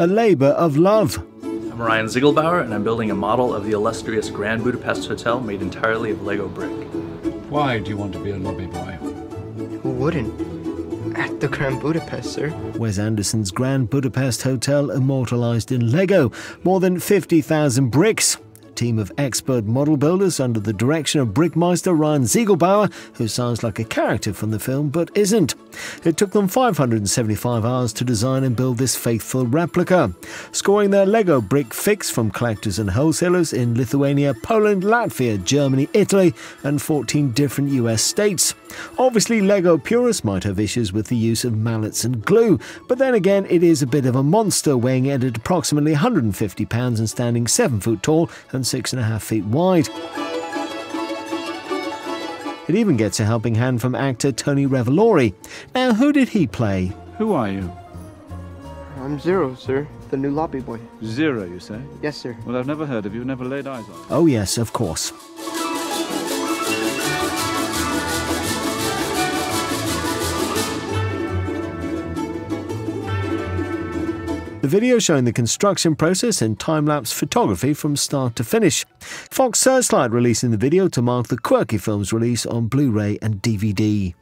a labor of love. I'm Ryan Ziegelbauer, and I'm building a model of the illustrious Grand Budapest Hotel made entirely of Lego brick. Why do you want to be a lobby boy? Who wouldn't? At the Grand Budapest, sir. Wes Anderson's Grand Budapest Hotel immortalized in Lego. More than 50,000 bricks. Team of expert model builders under the direction of brickmeister Ryan Ziegelbauer, who sounds like a character from the film but isn't. It took them 575 hours to design and build this faithful replica, scoring their Lego brick fix from collectors and wholesalers in Lithuania, Poland, Latvia, Germany, Italy and 14 different US states. Obviously, Lego purists might have issues with the use of mallets and glue, but then again it is a bit of a monster, weighing in at approximately 150 pounds and standing 7 foot tall and 6.5 feet wide. It even gets a helping hand from actor Tony Revolori. Now, who did he play? Who are you? I'm Zero, sir. The new lobby boy. Zero, you say? Yes, sir. Well, I've never heard of you, never laid eyes on you. Oh, yes, of course. The video showing the construction process and time-lapse photography from start to finish. Fox Searchlight releasing the video to mark the quirky film's release on Blu-ray and DVD.